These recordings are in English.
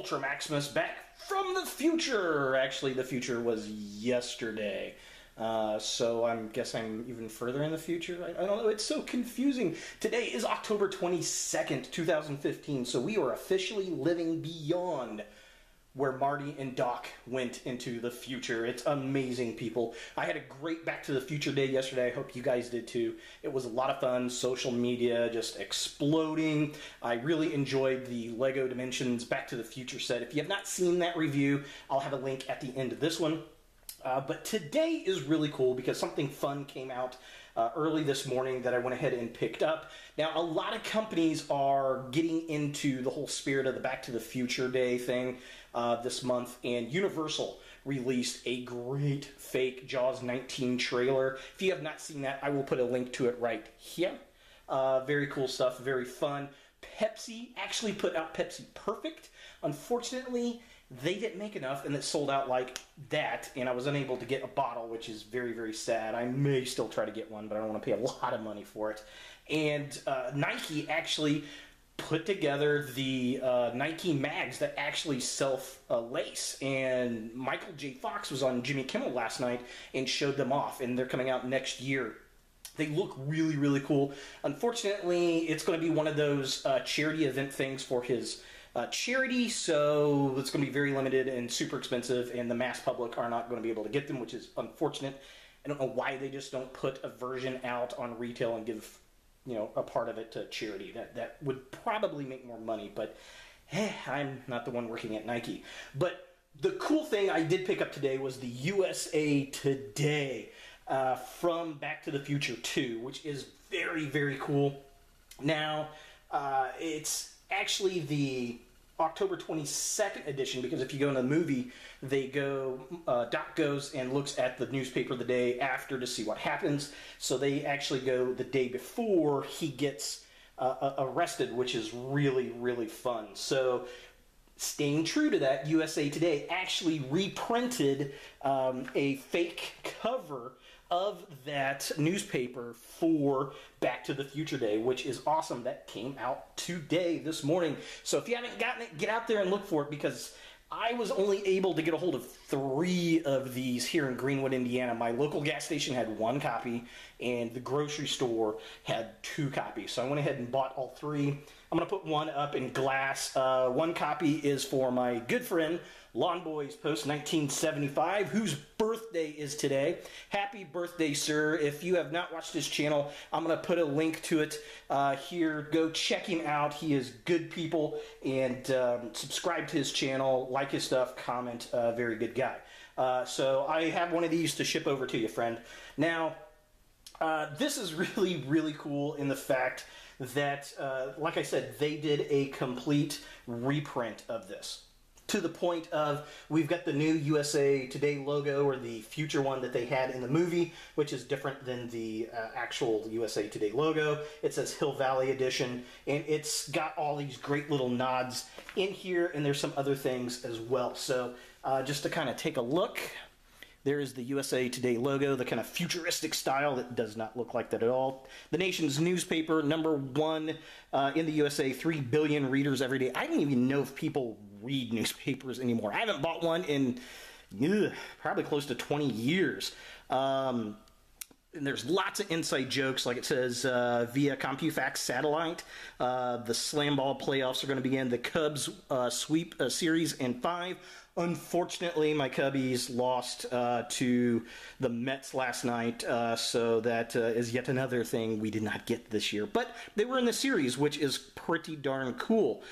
Ultra Maximus back from the future. Actually, the future was yesterday. So I guess I'm even further in the future. I don't know, it's so confusing. Today is October 22nd, 2015, so we are officially living beyond where Marty and Doc went into the future. It's amazing, people. I had a great Back to the Future day yesterday. I hope you guys did too. It was a lot of fun. Social media just exploding. I really enjoyed the Lego Dimensions Back to the Future set. If you have not seen that review, I'll have a link at the end of this one. But today is really cool because something fun came out early this morning that I went ahead and picked up. Now, a lot of companies are getting into the whole spirit of the Back to the Future Day thing this month, and Universal released a great fake Jaws 19 trailer. If you have not seen that, I will put a link to it right here. Very cool stuff, very fun. Pepsi actually put out Pepsi Perfect. Unfortunately, they didn't make enough, and it sold out like that, and I was unable to get a bottle, which is very, very sad. I may still try to get one, but I don't want to pay a lot of money for it. And Nike actually put together the Nike Mags that actually self-lace, and Michael J. Fox was on Jimmy Kimmel last night and showed them off, and they're coming out next year. They look really, really cool. Unfortunately, it's going to be one of those charity event things for his charity, so it's going to be very limited and super expensive, and the mass public are not going to be able to get them, which is unfortunate. I don't know why they just don't put a version out on retail and give, you know, a part of it to charity. That would probably make more money, but I'm not the one working at Nike. But the cool thing I did pick up today was the USA Today from Back to the Future 2, which is very, very cool. Now, it's actually the October 22nd edition, because if you go in the movie, they go, Doc goes and looks at the newspaper the day after to see what happens, so they actually go the day before he gets arrested, which is really, really fun. So, staying true to that, USA Today actually reprinted a fake cover of that newspaper for Back to the Future Day, which is awesome. That came out today, this morning. So if you haven't gotten it, get out there and look for it, because I was only able to get a hold of 3 of these here in Greenwood, Indiana. My local gas station had 1 copy, and the grocery store had 2 copies. So I went ahead and bought all 3. I'm going to put 1 up in glass. 1 copy is for my good friend, Lawn Boy's Post 1975, whose birthday is today. Happy birthday, sir. If you have not watched his channel, I'm going to put a link to it here. Go check him out. He is good people, and subscribe to his channel, like his stuff, comment, very good guy. So I have one of these to ship over to you, friend. Now, this is really, really cool in the fact that, like I said, they did a complete reprint of this, to the point of we've got the new USA Today logo, or the future one that they had in the movie, which is different than the actual USA Today logo. It says Hill Valley Edition, and it's got all these great little nods in here, and there's some other things as well. So just to kind of take a look, there is the USA Today logo, the kind of futuristic style that does not look like that at all. The nation's newspaper, #1 in the USA, 3 billion readers every day. I don't even know if people read newspapers anymore. I haven't bought one in probably close to 20 years. And there's lots of inside jokes, like it says, via CompuFax satellite, the slam ball playoffs are going to begin. The Cubs sweep a series in 5. Unfortunately, my Cubbies lost to the Mets last night, so that is yet another thing we did not get this year. But they were in the series, which is pretty darn cool.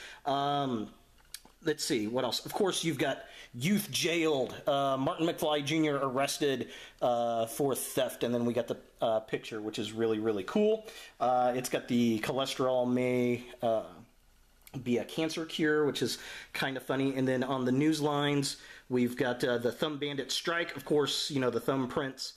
Let's see, what else? Of course, you've got youth jailed, Martin McFly Jr. arrested for theft, and then we got the picture, which is really, really cool. It's got the cholesterol may be a cancer cure, which is kind of funny. And then on the news lines, we've got the thumb bandit strike. Of course, you know, the thumbprints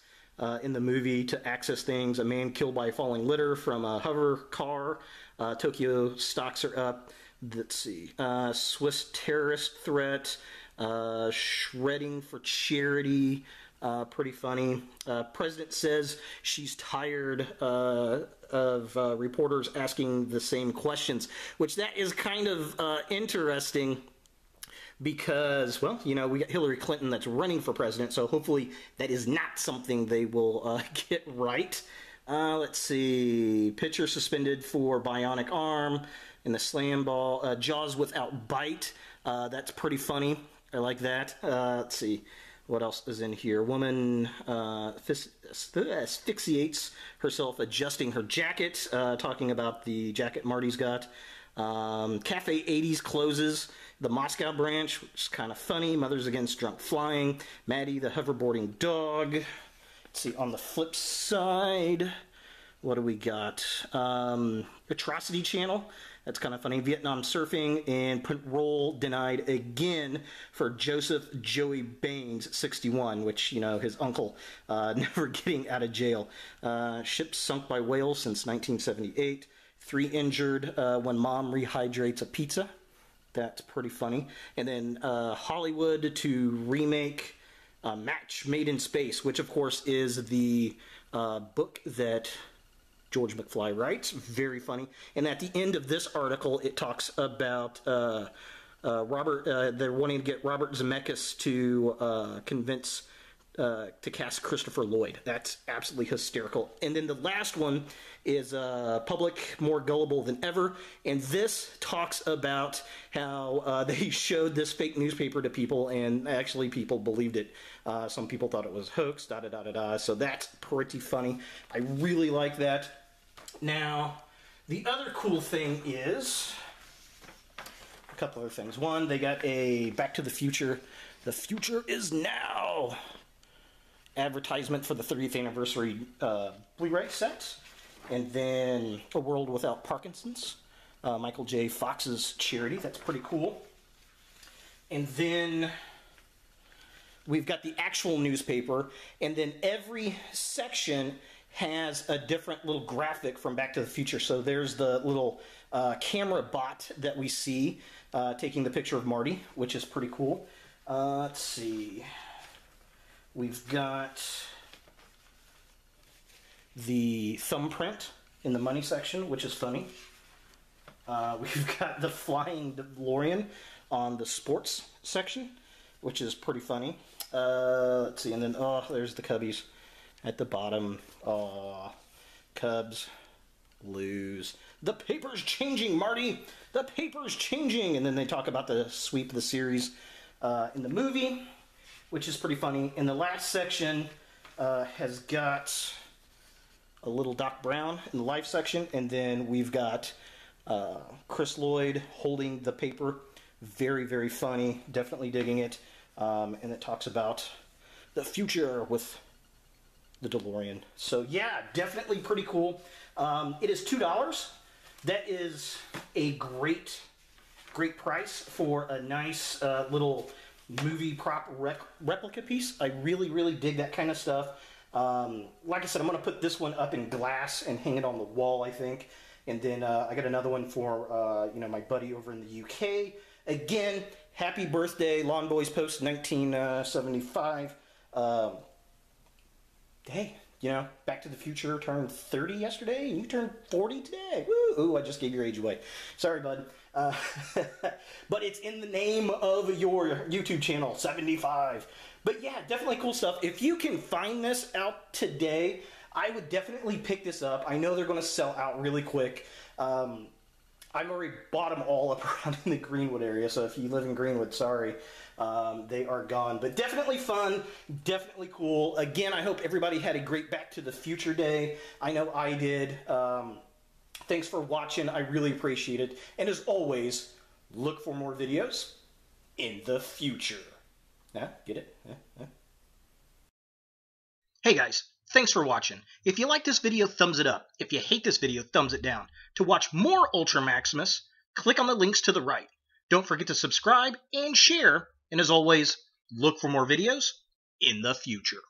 in the movie to access things. A man killed by falling litter from a hover car. Tokyo stocks are up. Let's see, Swiss terrorist threat, shredding for charity, pretty funny. President says she's tired of reporters asking the same questions, which that is kind of interesting because, well, you know, we got Hillary Clinton that's running for president, so hopefully that is not something they will get right. Let's see, pitcher suspended for bionic arm in the slam ball. Jaws without bite, that's pretty funny. I like that. Let's see, what else is in here? Woman asphyxiates herself adjusting her jacket, talking about the jacket Marty's got. Cafe 80s closes, the Moscow branch, which is kind of funny. Mothers Against Drunk Flying. Maddie the hoverboarding dog. Let's see, on the flip side, what do we got? Atrocity Channel, that's kind of funny. Vietnam surfing, and parole denied again for Joseph Joey Baines, 61, which, you know, his uncle never getting out of jail. Ship sunk by whales since 1978. 3 injured when mom rehydrates a pizza. That's pretty funny. And then Hollywood to remake A Match Made in Space, which of course is the book that George McFly writes. Very funny. And at the end of this article, it talks about they're wanting to get Robert Zemeckis to convince to cast Christopher Lloyd. That's absolutely hysterical. And then the last one is Public More Gullible Than Ever, and this talks about how they showed this fake newspaper to people, and actually people believed it. Some people thought it was hoax, da-da-da-da-da, so that's pretty funny. I really like that. Now, the other cool thing is a couple other things. One, they got a Back to the Future. The Future Is Now advertisement for the 30th anniversary Blu-ray set, and then A World Without Parkinson's, Michael J. Fox's charity. That's pretty cool. And then we've got the actual newspaper, and then every section has a different little graphic from Back to the Future. So there's the little camera bot that we see taking the picture of Marty, which is pretty cool. Let's see. We've got the thumbprint in the money section, which is funny. We've got the flying DeLorean on the sports section, which is pretty funny. Let's see, and then, oh, there's the Cubbies at the bottom. Oh, Cubs lose. The paper's changing, Marty! The paper's changing! And then they talk about the sweep of the series in the movie, which is pretty funny. And the last section has got a little Doc Brown in the life section, and then we've got Chris Lloyd holding the paper. Very, very funny. Definitely digging it. And it talks about the future with the DeLorean. So yeah, definitely pretty cool. It is $2. That is a great, great price for a nice little movie prop replica piece. I really, really dig that kind of stuff. Like I said, I'm going to put this one up in glass and hang it on the wall, I think. And then I got another one for, you know, my buddy over in the UK. Again, happy birthday, Lawn Boy's Post 1975. Hey, you know, Back to the Future turned 30 yesterday, and you turned 40 today. Woo! Ooh, I just gave your age away. Sorry, bud. But it's in the name of your YouTube channel, 75. But yeah, definitely cool stuff. If you can find this out today, I would definitely pick this up. I know they're going to sell out really quick. I've already bought them all up around in the Greenwood area, so if you live in Greenwood, sorry. They are gone. But definitely fun, definitely cool. Again, I hope everybody had a great Back to the Future day. I know I did. Thanks for watching. I really appreciate it. And as always, look for more videos in the future. Huh? Get it? Huh? Hey guys, thanks for watching. If you like this video, thumbs it up. If you hate this video, thumbs it down. To watch more Ultra Maximus, click on the links to the right. Don't forget to subscribe and share. And as always, look for more videos in the future.